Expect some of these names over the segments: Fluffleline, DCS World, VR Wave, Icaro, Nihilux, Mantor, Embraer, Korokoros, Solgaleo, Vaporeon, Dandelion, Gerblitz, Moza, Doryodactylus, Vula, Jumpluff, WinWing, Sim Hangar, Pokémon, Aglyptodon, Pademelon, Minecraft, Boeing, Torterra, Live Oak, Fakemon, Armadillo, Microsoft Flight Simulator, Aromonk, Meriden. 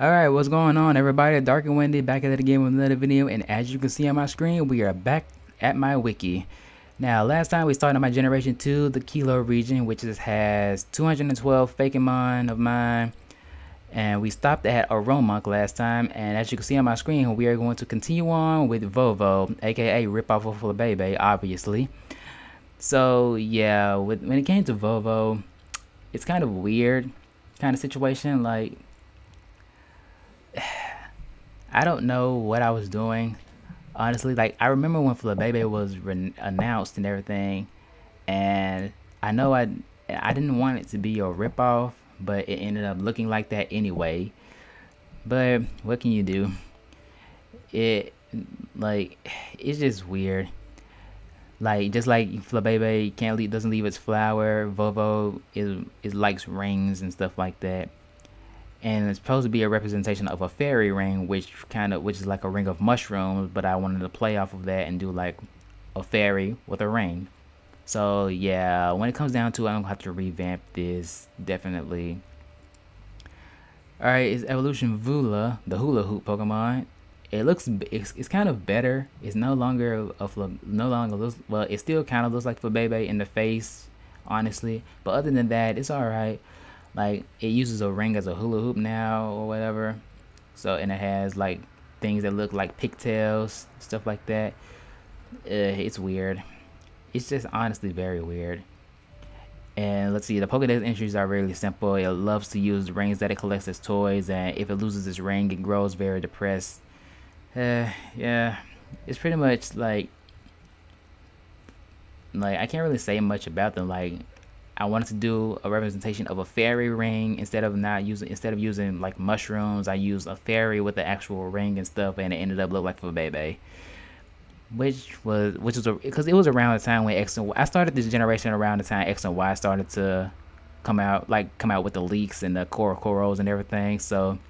Alright, what's going on everybody? Dark and Windie back at it again with another video, and as you can see on my screen, we are back at my wiki. Now, last time we started my Generation 2, the Qiloh region, which has 212 Fakemon of mine, and we stopped at Aromonk last time, and as you can see on my screen, we are going to continue on with Volvo, aka ripoff of Flabébé, obviously. So, yeah, when it came to Volvo, it's kind of weird kind of situation, like, I don't know what I was doing, honestly. Like, I remember when Flabébé was announced and everything, and I know I didn't want it to be a ripoff, but it ended up looking like that anyway. But what can you do? It's just weird. Like, just like Flabébé doesn't leave its flower, Volvo it likes rings and stuff like that. And it's supposed to be a representation of a fairy ring, which is like a ring of mushrooms, but I wanted to play off of that and do like a fairy with a ring. So yeah, when it comes down to it, I'm gonna have to revamp this, definitely. Alright, it's Evolution Vula, the hula hoop Pokemon. It looks, it's kind of better. It's no longer looks, well, it still kind of looks like Flabébé in the face, honestly. But other than that, it's alright. Like, it uses a ring as a hula hoop now or whatever. So, and it has like things that look like pigtails, stuff like that. It's weird. It's just honestly very weird. And let's see, the Pokédex entries are really simple. It loves to use rings that it collects as toys, and if it loses its ring, it grows very depressed. Yeah, it's pretty much like I can't really say much about them. Like, I wanted to do a representation of a fairy ring instead of using like mushrooms. I used a fairy with the actual ring and stuff, and it ended up looking like Flabébé, which was because it was around the time when X and Y, I started this generation around the time X and Y started to come out with the leaks and the Korokoros and everything. So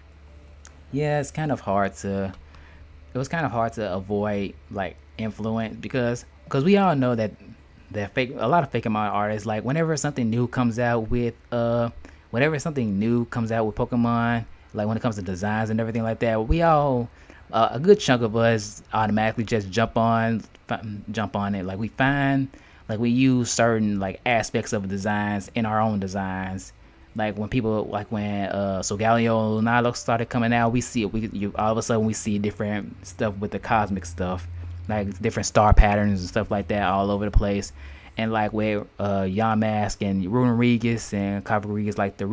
yeah, it's kind of hard to, it was kind of hard to avoid like influence, because we all know that. A lot of Fakemon artists, like, whenever something new comes out with Pokemon, like when it comes to designs and everything like that, we all, a good chunk of us, automatically just jump on it. Like, we find, like, we use certain like aspects of designs in our own designs. Like when people, like when Solgaleo and Nihilux started coming out, we see it. All of a sudden we see different stuff with the cosmic stuff. Like different star patterns and stuff like that all over the place. And like with Yamask and Ruin Regis and Copper, like the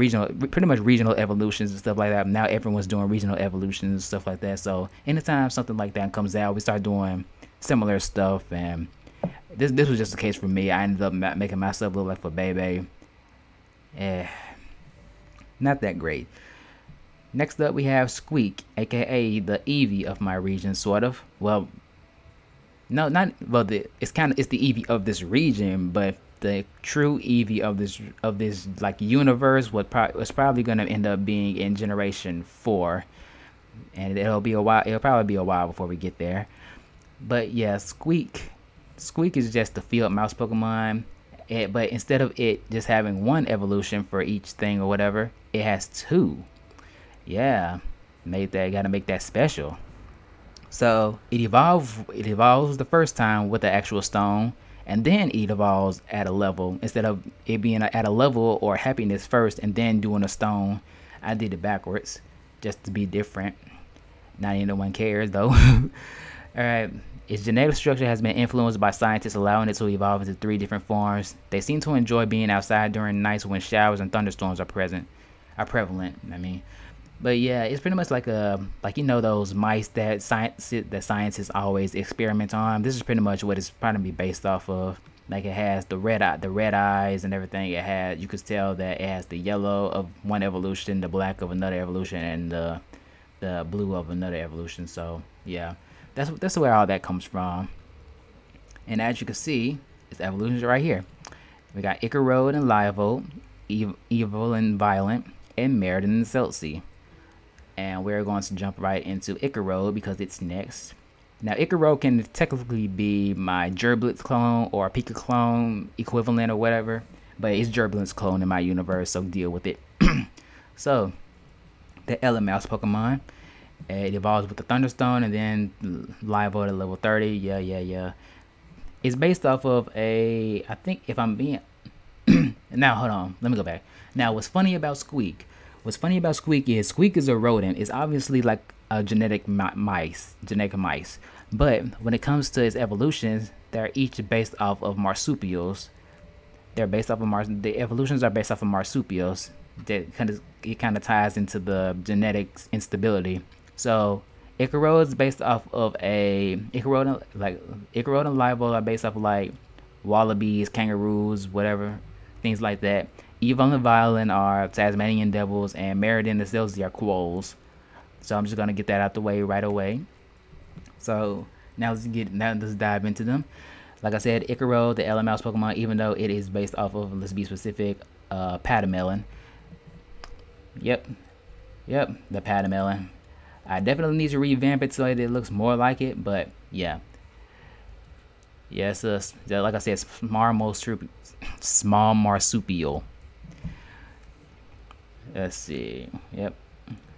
pretty much regional evolutions and stuff like that. Now everyone's doing regional evolutions and stuff like that. So anytime something like that comes out, we start doing similar stuff. And this was just the case for me. I ended up making myself look like Flabébé. Not that great. Next up we have Squeak, aka the Eevee of my region, sort of. Well, no, not well. It's the Eevee of this region, but the true Eevee of this like universe was probably gonna end up being in Generation 4, and it'll be a while. It'll probably be a while before we get there. But yeah, Squeak is just the field mouse Pokemon. But instead of it just having one evolution for each thing or whatever, it has two. Yeah, gotta make that special. So it evolves the first time with the actual stone, and then it evolves at a level. Instead of it being at a level or happiness first and then doing a stone, I did it backwards just to be different. Not anyone cares though. Alright, its genetic structure has been influenced by scientists, allowing it to evolve into three different forms. They seem to enjoy being outside during nights when showers and thunderstorms are prevalent. But yeah, it's pretty much like those mice that scientists always experiment on. This is pretty much what it's probably based off of. Like, it has the red eyes and everything. It has, you could tell that it has the yellow of one evolution, the black of another evolution, and the blue of another evolution. So yeah, that's where all that comes from. And as you can see, it's evolutions right here. We got Icaro and Live Oak, Evil and Violent, and Meriden and Celsi. And we're going to jump right into Icaro because it's next. Now, Icaro can technically be my Gerblitz clone or Pika clone equivalent or whatever, but it's Gerblitz clone in my universe, so deal with it. So the Elemouse Pokemon. It evolves with the Thunderstone and then Live Oak at level 30. Yeah. It's based off of a, I think if I'm being, now hold on, let me go back. Now what's funny about Squeak is Squeak is a rodent. It's obviously like a genetic mice. But when it comes to its evolutions, they're each based off of marsupials. The evolutions are based off of marsupials. That kind of ties into the genetics instability. So Icaro is based off of a Icaro and Lievolt are based off of like wallabies, kangaroos, whatever, things like that. Evil and Violin are Tasmanian devils, and Meriden and Celsi are quolls. So I'm just gonna get that out the way right away. So now let's dive into them. Like I said, Icaro, the Elemouse Pokemon, even though it is based off of, let's be specific, Pademelon. Yep, the Pademelon. I definitely need to revamp it so it looks more like it, but yeah. Yes, yeah, like I said, small marsupial. Let's see. Yep.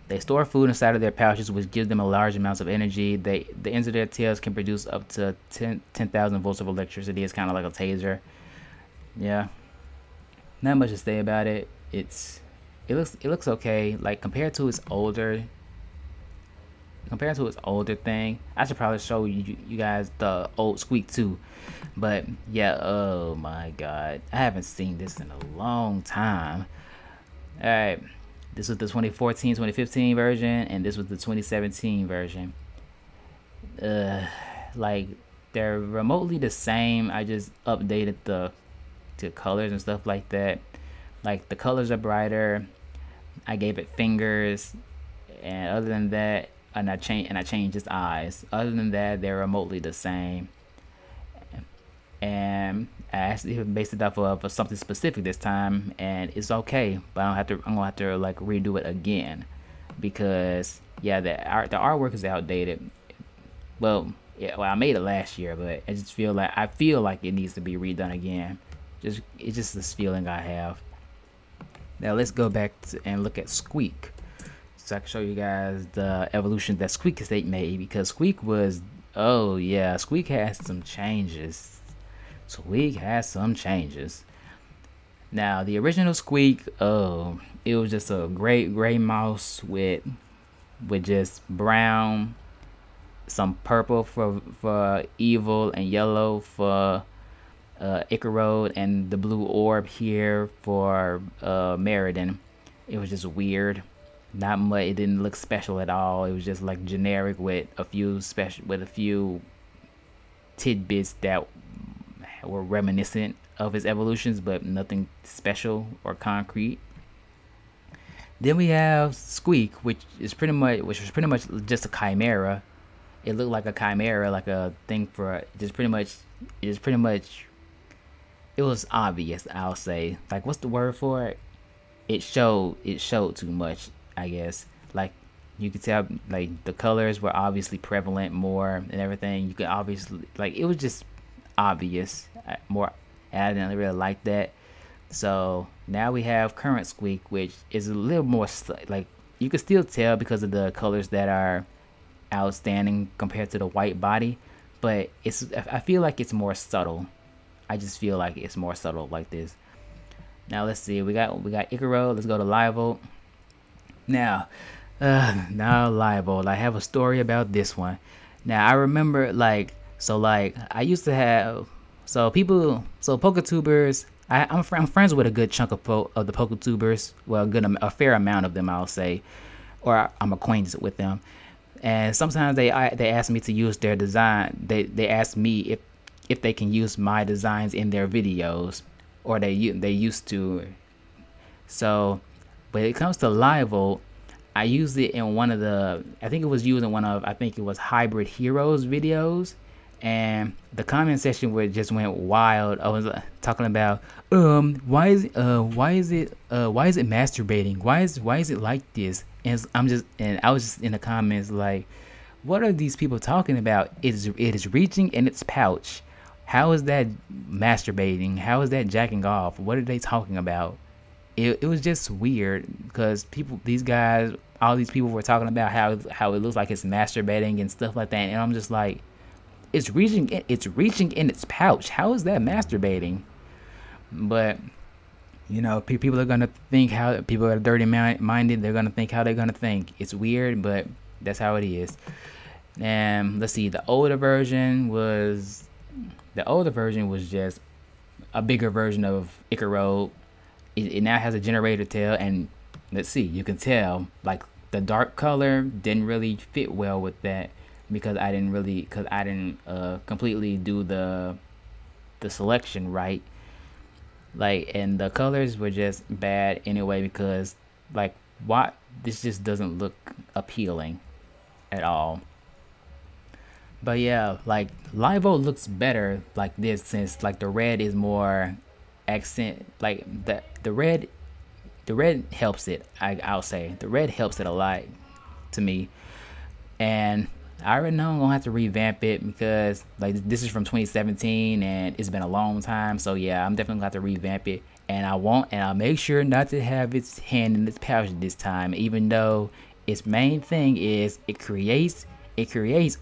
They store food inside of their pouches, which gives them a large amount of energy. The ends of their tails can produce up to 10,000 volts of electricity. It's kind of like a taser. Yeah. Not much to say about it. It looks okay. Like compared to its older thing, I should probably show you guys the old Squeak too. But yeah, oh my god, I haven't seen this in a long time. All right, this was the 2014-2015 version, and this was the 2017 version. Like they're remotely the same. I just updated the colors and stuff like that. Like the colors are brighter. I gave it fingers, and other than that, and I changed its eyes. Other than that, they're remotely the same. And I actually based it off of something specific this time, and it's okay. But I'm gonna have to like redo it again, because yeah, the artwork is outdated. Well, yeah, well I made it last year, but I just feel like it needs to be redone again. It's just this feeling I have. Now let's go back and look at Squeak, so I can show you guys the evolution that Squeak has made, because Squeak was, oh yeah, Squeak has some changes. Squeak has some changes. Now the original Squeak, oh, it was just a great gray mouse with just brown, some purple for evil, and yellow for Icaro, and the blue orb here for Meriden. It was just weird. Not much. It didn't look special at all. It was just like generic with a few tidbits that were reminiscent of his evolutions, but nothing special or concrete. Then we have Squeak, which was pretty much just a chimera. It looked like a chimera, like a thing for just pretty much. It's pretty much. It was obvious, I'll say. Like, what's the word for it? It showed too much, I guess. Like, you could tell, like, the colors were obviously prevalent more and everything. You could obviously, like, it was just obvious more. I didn't really like that. So now we have current Squeak, which is a little more, like, you could still tell because of the colors that are outstanding compared to the white body. But it's, I feel like it's more subtle. I just feel like it's more subtle like this. Now let's see. We got Icaro. Let's go to Live Oak. Now Live Oak. I have a story about this one. Now I remember PokeTubers. I'm friends with a good chunk of the PokeTubers. Well, a fair amount of them, I'll say, or I'm acquainted with them. And sometimes they ask me to use their design. They ask me if they can use my designs in their videos, or they used to. So when it comes to Live Oak, I used it in one of the, I think it was Hybrid Heroes videos, and the comment section just went wild. I was talking about why is it masturbating? Why is it like this? And I was just in the comments like, what are these people talking about? It is reaching in its pouch. How is that masturbating? How is that jacking off? What are they talking about? It was just weird, because these guys all these people were talking about how it looks like it's masturbating and stuff like that, and I'm just like, it's reaching in its pouch. How is that masturbating? But you know, people are gonna think how people are dirty minded. They're gonna think how they're gonna think. It's weird, but that's how it is. And let's see, the older version was just a bigger version of Icaro. It now has a generator tail, and let's see, you can tell like the dark color didn't really fit well with that, because I didn't completely do the selection right. Like, and the colors were just bad anyway, because like, what, this just doesn't look appealing at all. But yeah, like Live Oak looks better like this, since like the red is more accent, like the red helps it. I'll say the red helps it a lot to me. And I already know I'm gonna have to revamp it, because like this is from 2017 and it's been a long time. So yeah, I'm definitely gonna have to revamp it, and I'll make sure not to have its hand in its pouch this time, even though its main thing is it creates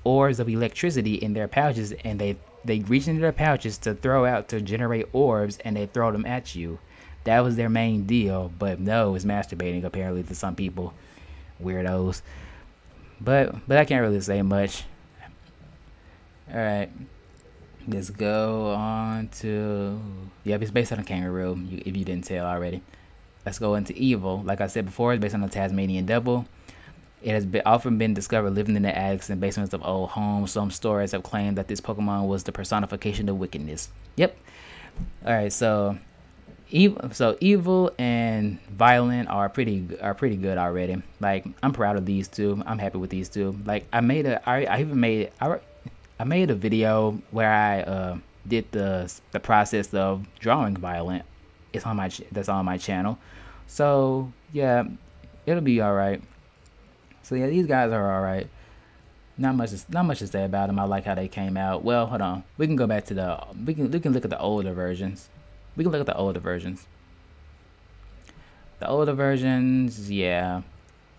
orbs of electricity in their pouches, and they reach into their pouches to generate orbs, and they throw them at you. That was their main deal. But no, it's masturbating apparently to some people, weirdos. But I can't really say much. Alright, let's go on to... yeah, it's based on a kangaroo, if you didn't tell already. Let's go into Evil. Like I said before, it's based on the Tasmanian Devil. It has often been discovered living in the attics and basements of old homes. Some stories have claimed that this Pokemon was the personification of wickedness. Yep. Alright, so... evil and violent are pretty good already. Like, I'm proud of these two. I'm happy with these two. Like, I made a video where I did the process of drawing Violent. It's on my that's on my channel. So yeah, it'll be all right. So yeah, these guys are all right. Not much to say about them. I like how they came out. Well, hold on. We can go back to the we can look at the older versions. We can look at the older versions. The older versions, yeah.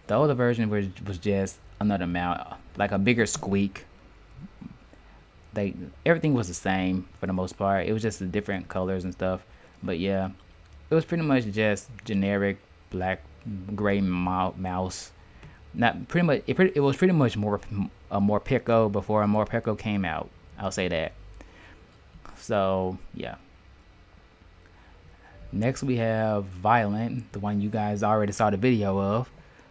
The older version was just another mount, like a bigger Squeak. Like, everything was the same for the most part. It was just the different colors and stuff. But yeah, it was pretty much just generic black gray mouse. Not pretty much. It was pretty much a more Pico before a more Pico came out. I'll say that. So yeah. Next we have Violent, the one you guys already saw the video of.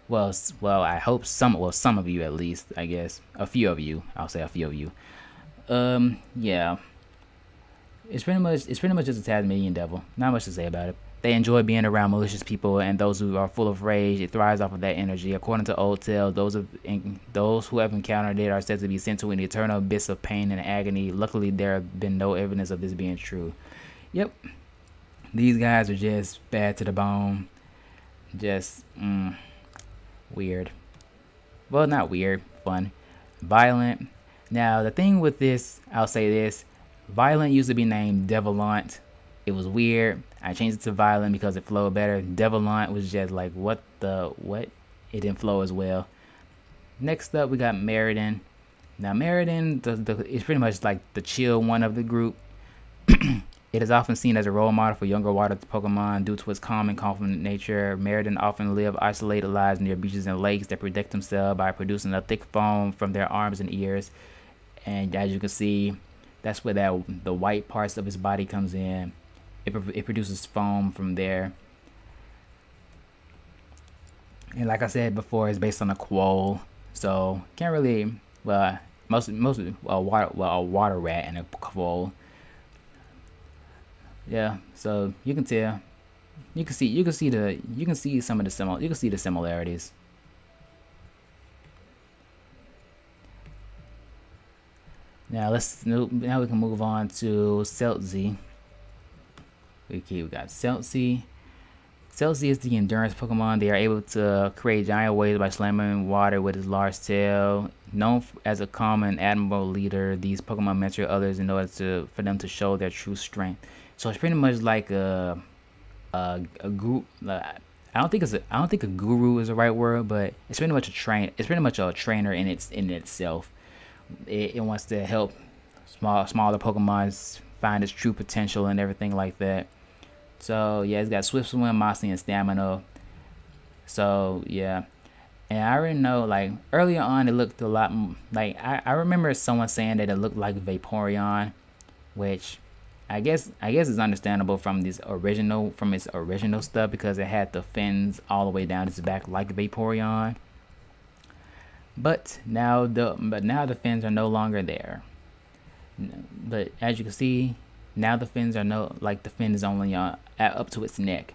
Well, I hope some of you at least, I guess. A few of you. I'll say a few of you. Yeah. It's pretty much just a Tasmanian Devil. Not much to say about it. They enjoy being around malicious people and those who are full of rage. It thrives off of that energy. According to old tales, those who have encountered it are said to be sent to an eternal abyss of pain and agony. Luckily, there have been no evidence of this being true. Yep. These guys are just bad to the bone. Just weird. Well, not weird, fun. Violent. Now, the thing with this, I'll say this. Violent used to be named Devilant. It was weird. I changed it to Violent because it flowed better. Devilant was just like, what? It didn't flow as well. Next up, we got Meriden. Now, Meriden is pretty much like the chill one of the group. It is often seen as a role model for younger water Pokemon due to its calm and confident nature. Meriden often live isolated lives near beaches and lakes that protect themselves by producing a thick foam from their arms and ears. And as you can see, that's where the white parts of its body comes in. It produces foam from there. And like I said before, it's based on a Qiloh, so can't really, well, mostly a water rat and a Qiloh. Yeah, so you can tell, you can see some of the similarities. Now now we can move on to Celsi. Okay, we got Celsi. Celsi is the endurance Pokemon. They are able to create giant waves by slamming water with its large tail. Known as a calm and admirable leader, these Pokemon mentor others in order for them to show their true strength. So it's pretty much like a group. I don't think a guru is the right word, but it's pretty much a train. It's pretty much a trainer in itself. It wants to help smaller Pokemon find its true potential and everything like that. So yeah, it's got Swift Swim, Moxie, and Stamina. So yeah, and I already know, like, earlier on it looked a lot like, I remember someone saying that it looked like Vaporeon, which I guess it's understandable from its original stuff, because it had the fins all the way down its back like Vaporeon. But now the fins are no longer there. But as you can see, now the fins are the fin is only up to its neck.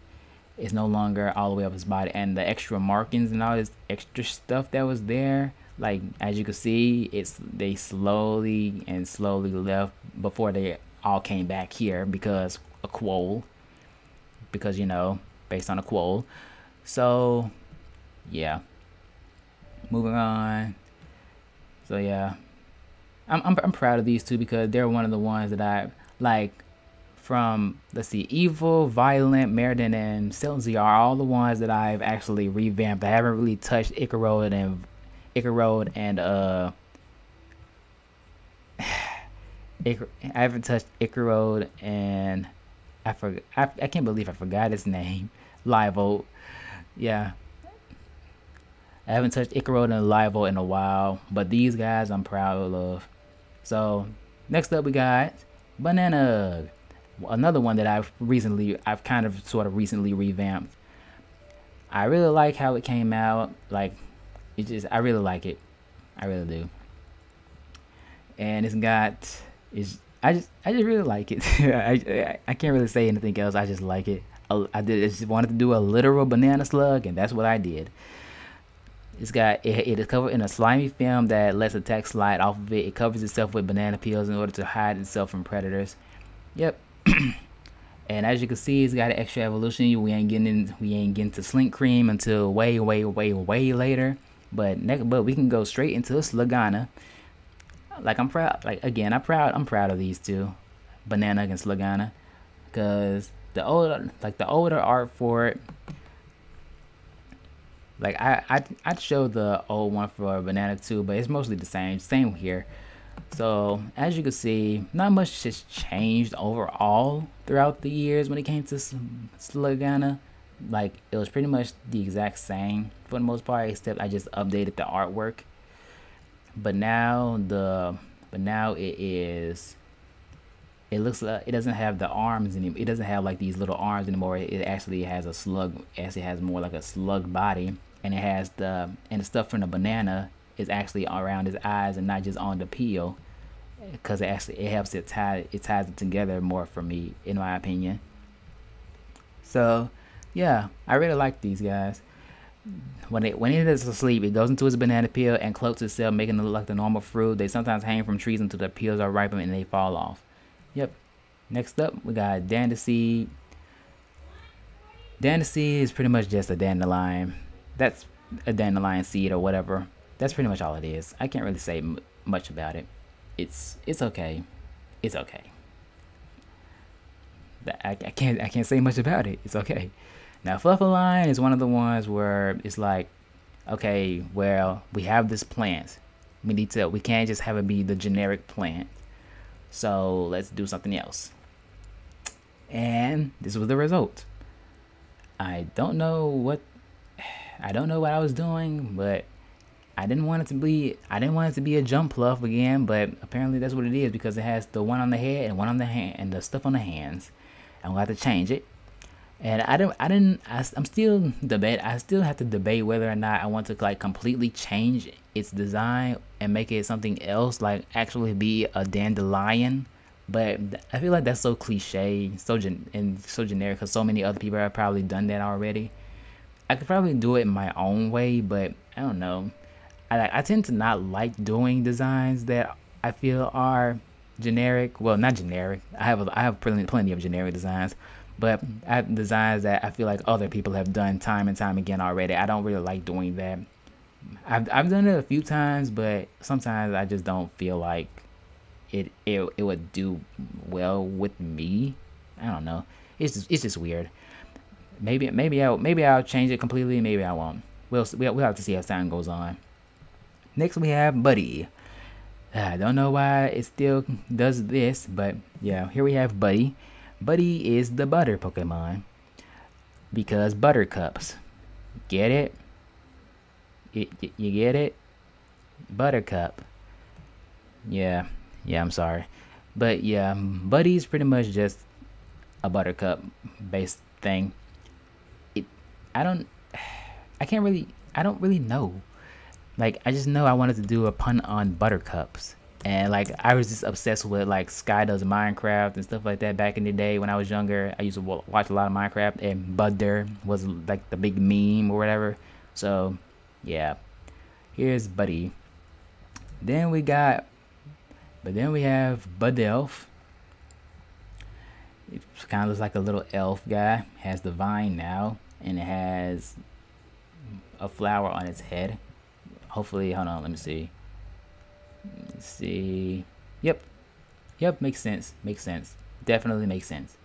It's no longer all the way up its body, and the extra markings and all this extra stuff that was there, like, as you can see, they slowly and slowly left before they all came back here because a Qiloh, because, you know, based on a Qiloh. So yeah, moving on. So yeah, I'm proud of these two because they're one of the ones that I like. From, let's see, Evil, Violent, Meriden, and Celsi are all the ones that I've actually revamped. I haven't really touched Icaro and I can't believe I forgot his name. Live Oak. Yeah. I haven't touched Icaro and Live Oak in a while, but these guys I'm proud of. So next up we got Banana. Another one that I've kind of sort of recently revamped. I really like how it came out. Like, I really like it. I really do. And I just really like it. I can't really say anything else. I just like it. I just wanted to do a literal banana slug, and that's what I did. It is covered in a slimy film that lets attacks slide off of it. It covers itself with banana peels in order to hide itself from predators. Yep. And as you can see, it's got an extra evolution. We ain't getting to Slink Cream until way later. But we can go straight into Slugana. Like, I'm proud. Like, again, I'm proud of these two, Banana and Slugana, because the older art for it. Like, I'd show the old one for Banana too, but it's mostly the same here. So as you can see, not much has changed overall throughout the years when it came to Slugana. Like, it was pretty much the exact same for the most part, except I just updated the artwork. But now it looks like it doesn't have the arms anymore. It doesn't have like these little arms anymore. It actually has a slug. It actually has more like a slug body, and it has the stuff from the banana is actually around his eyes and not just on the peel, because it helps it ties it together more for me, in my opinion. So yeah, I really like these guys. When it is asleep, it goes into its banana peel and cloaks itself, making it look like the normal fruit. They sometimes hang from trees until the peels are ripened and they fall off. Yep. Next up, we got Dandelion. Dandelion is pretty much just a dandelion. That's a dandelion seed or whatever. That's pretty much all it is. I can't really say much about it. It's okay. It's okay. I can't say much about it. It's okay. Now, Fluffleline is one of the ones where it's like, okay, well, we have this plant. We can't just have it be the generic plant. So let's do something else. And this was the result. I don't know what I was doing, but I didn't want it to be a Jumpluff again, but apparently that's what it is, because it has the one on the head and one on the hand and the stuff on the hands. I'm gonna have to change it, and I still have to debate whether or not I want to, like, completely change its design and make it something else, like actually be a dandelion. But I feel like that's so cliche, so generic, because so many other people have probably done that already. I could probably do it my own way, but I don't know. I tend to not like doing designs that I feel are generic. Well, not generic. I have plenty of generic designs, but I have designs that I feel like other people have done time and time again already. I don't really like doing that. I've done it a few times, but sometimes I just don't feel like it would do well with me. I don't know. It's just weird. Maybe I'll change it completely. Maybe I won't. We'll have to see as time goes on. Next we have Buddy. I don't know why it still does this, but yeah, here we have Buddy. Buddy is the butter Pokemon because buttercups. Get it? You get it? Buttercup. Yeah, I'm sorry. But yeah, Buddy's pretty much just a buttercup based thing. I don't really know. Like, I just know I wanted to do a pun on buttercups. And, like, I was just obsessed with, like, Sky does Minecraft and stuff like that back in the day when I was younger. I used to watch a lot of Minecraft, and Butterer was, like, the big meme or whatever. So, yeah. Here's Buddy. Then we have Bud Elf. It kind of looks like a little elf guy. Has the vine now, and it has a flower on its head. Hopefully, hold on, let me see. Let's see. Yep, makes sense. Definitely makes sense.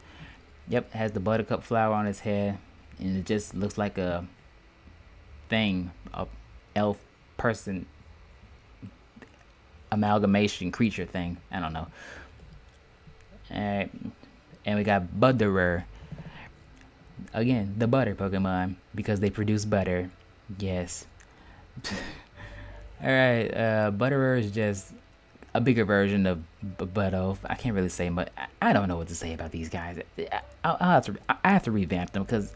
Yep, has the buttercup flower on its head, and it just looks like a thing, a elf person amalgamation creature thing. I don't know. Alright. And we got Butterer. Again, the butter Pokemon, because they produce butter. Yes. Alright, Butterer is just a bigger version of Bud Elf. I can't really say much. I don't know what to say about these guys. I have to revamp them because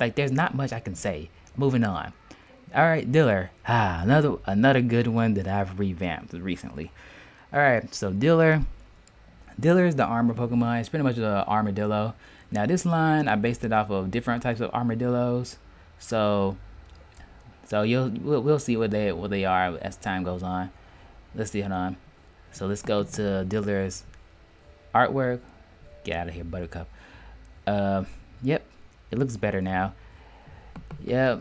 there's not much I can say. Moving on. Alright, Diller. Another good one that I've revamped recently. Alright, so Diller. Diller is the armor Pokemon. It's pretty much an armadillo. Now this line, I based it off of different types of armadillos. So we'll see what they are as time goes on. Let's see, hold on. So let's go to Diller's artwork. Get out of here, Buttercup. Yep, it looks better now. Yep.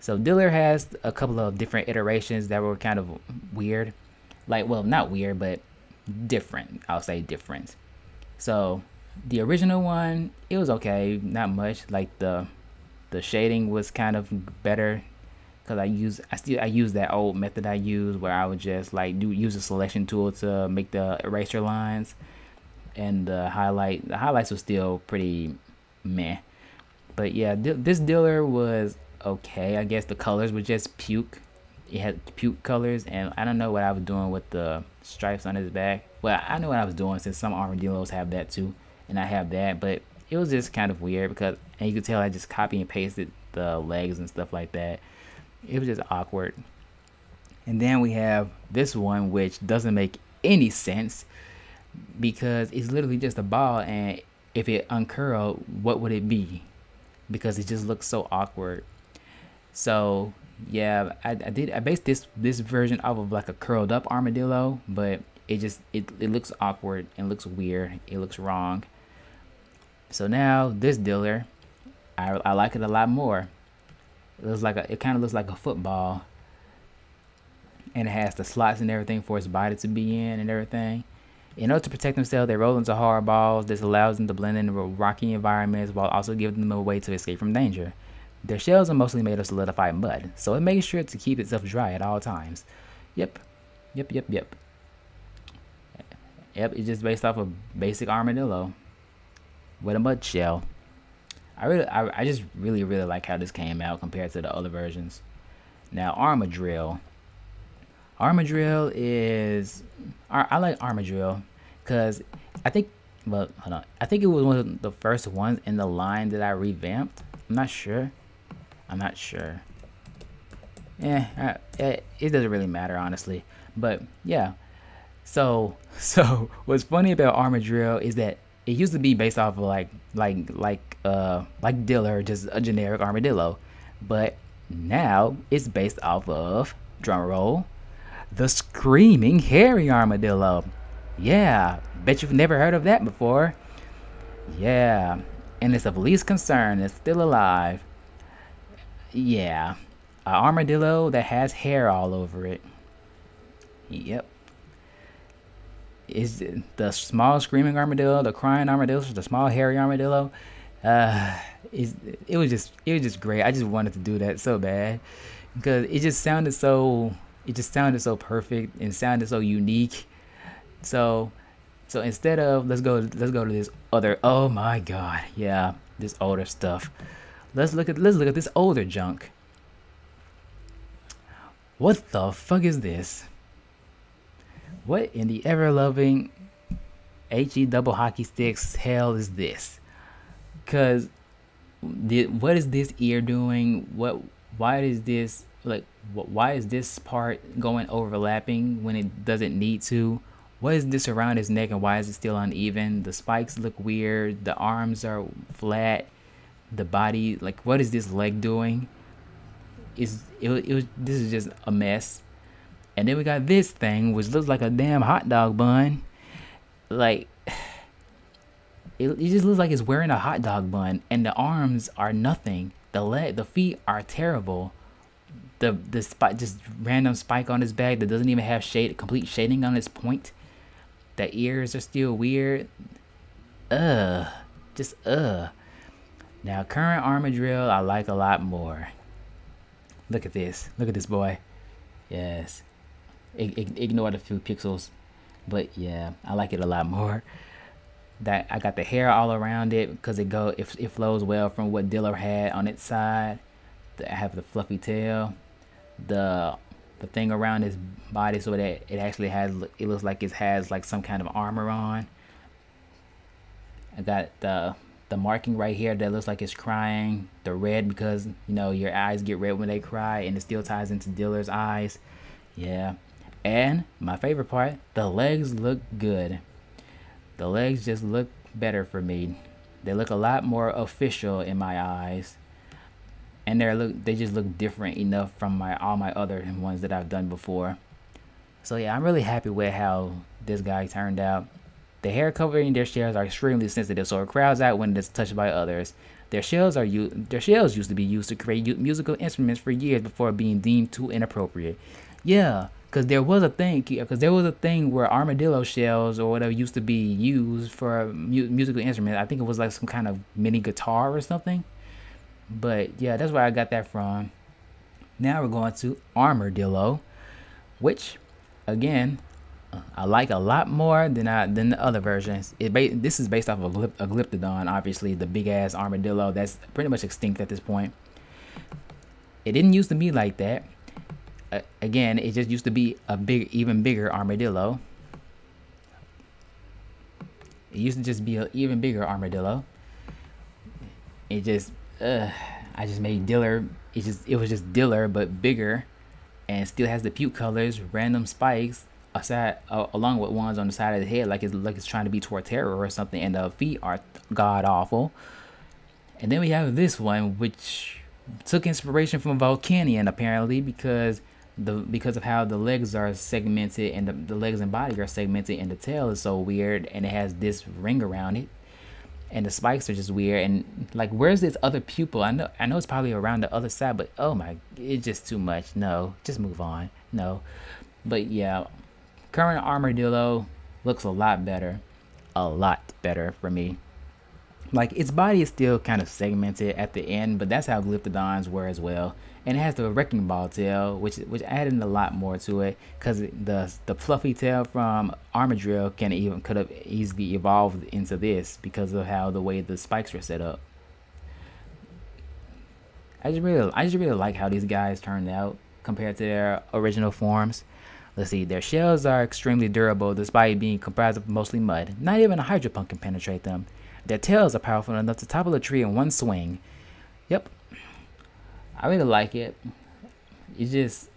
So Diller has a couple of different iterations that were kind of weird, like, well, not weird, but different. I'll say different. So the original one, it was okay, not much. Like the shading was kind of better. Cause I use that old method I use where I would just like use a selection tool to make the eraser lines, and the highlights were still pretty meh. But yeah, this Diller was okay. I guess the colors were just puke. It had puke colors, and I don't know what I was doing with the stripes on his back. Well, I know what I was doing since some armadillos have that too, and I have that. But it was just kind of weird because, and you could tell I just copy and pasted the legs and stuff like that. It was just awkward. And then we have this one, which doesn't make any sense because it's literally just a ball, and if it uncurled, what would it be? Because it just looks so awkward. So yeah, I based this version off of like a curled up armadillo, but it just it looks awkward and looks weird. It looks wrong. So now this Diller, I like it a lot more. It kind of looks like a football, and it has the slots and everything for its body to be in and everything. In order to protect themselves, they roll into hard balls. This allows them to blend into rocky environments while also giving them a way to escape from danger. Their shells are mostly made of solidified mud, so it makes sure to keep itself dry at all times. Yep, it's just based off of basic armadillo with a mud shell. I just really like how this came out compared to the other versions. Now Armadrill. I like Armadrill because I think it was one of the first ones in the line that I revamped. I'm not sure. Yeah, it doesn't really matter honestly. But yeah. So what's funny about Armadrill is that it used to be based off of like Diller, just a generic armadillo, but now it's based off of, drumroll, the screaming hairy armadillo. Yeah, bet you've never heard of that before. Yeah, and it's of least concern. It's still alive. Yeah, an armadillo that has hair all over it. Yep. Is the small screaming armadillo, the crying armadillo, the small hairy armadillo? it was just great. I just wanted to do that so bad because it just sounded so perfect and sounded so unique. So instead of let's go to this other, oh my god, yeah, this older stuff. Let's look at this older junk. What the fuck is this? What in the ever-loving HE double hockey sticks hell is this? Cause what is this ear doing? Why is this part going overlapping when it doesn't need to? What is this around his neck and why is it still uneven? The spikes look weird. The arms are flat. The body, like, what is this leg doing? This is just a mess. And then we got this thing, which looks like a damn hot dog bun. Like, it just looks like it's wearing a hot dog bun. And the arms are nothing. The feet are terrible. The spot, just random spike on his back that doesn't even have complete shading on its point. The ears are still weird. Now, current Armadrill I like a lot more. Look at this. Look at this boy. Yes. Ignore the few pixels. But yeah, I like it a lot more. That I got the hair all around it because it flows well from what Diller had on its side. I have the fluffy tail, the thing around his body so that it looks like it has like some kind of armor on. I got the marking right here that looks like it's crying, the red, because you know your eyes get red when they cry, and it still ties into Diller's eyes. Yeah, and my favorite part, the legs look good. The legs just look better for me. They look a lot more official in my eyes, and they just look different enough from all my other ones that I've done before. So yeah, I'm really happy with how this guy turned out. The hair covering their shells are extremely sensitive, so it crowds out when it's touched by others. Their shells used to be used to create musical instruments for years before being deemed too inappropriate. Yeah, because there was a thing where armadillo shells or whatever used to be used for musical instruments. I think it was like some kind of mini guitar or something. But yeah, that's where I got that from. Now we're going to Armadillo, which, again, I like a lot more than the other versions. This is based off of Aglyptodon, obviously the big ass armadillo that's pretty much extinct at this point. It didn't used to be like that. Again, it just used to be a even bigger armadillo. It used to just be an even bigger armadillo. It just I just made Diller. It was just Diller but bigger, and still has the puke colors, random spikes. Along with ones on the side of the head, like it's trying to be Torterra or something, and the feet are god awful. And then we have this one, which took inspiration from Volcanion apparently, because of how the legs are segmented, and the legs and body are segmented, and the tail is so weird, and it has this ring around it, and the spikes are just weird. And like, where's this other pupil? I know it's probably around the other side, but oh my, it's just too much. No, just move on. No, but yeah. Current Armadillo looks a lot better for me. Like, its body is still kind of segmented at the end, but that's how Glyptodons were as well. And it has the wrecking ball tail, which added a lot more to it, because the fluffy tail from Armadrill could have easily evolved into this because of how the way the spikes were set up. I just really like how these guys turned out compared to their original forms. Let's see, their shells are extremely durable despite being comprised of mostly mud. Not even a hydro pump can penetrate them. Their tails are powerful enough to topple a tree in one swing. Yep. I really like it. It's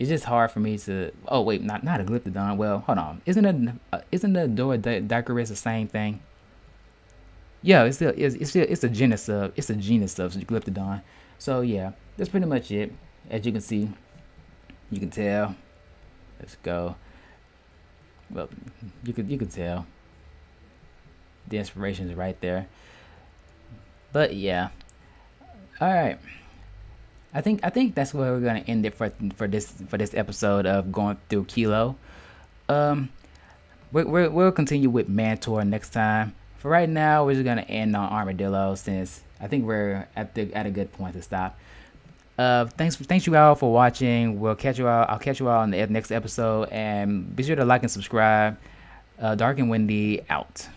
just hard for me to... Oh wait, not a Glyptodon. Well, hold on. Isn't a Doryodactylus the same thing? Yeah, it's a genus of Glyptodon. So yeah, that's pretty much it. As you can see, you can tell. Let's go. Well, you could tell the inspiration is right there. But yeah, all right. I think that's where we're gonna end it for this episode of going through Qiloh. We'll continue with Mantor next time. For right now, we're just gonna end on Armadillo since I think we're at a good point to stop. Thanks you all for watching. We'll catch you all. I'll catch you all in the next episode, and be sure to like and subscribe. Dark and Windie out.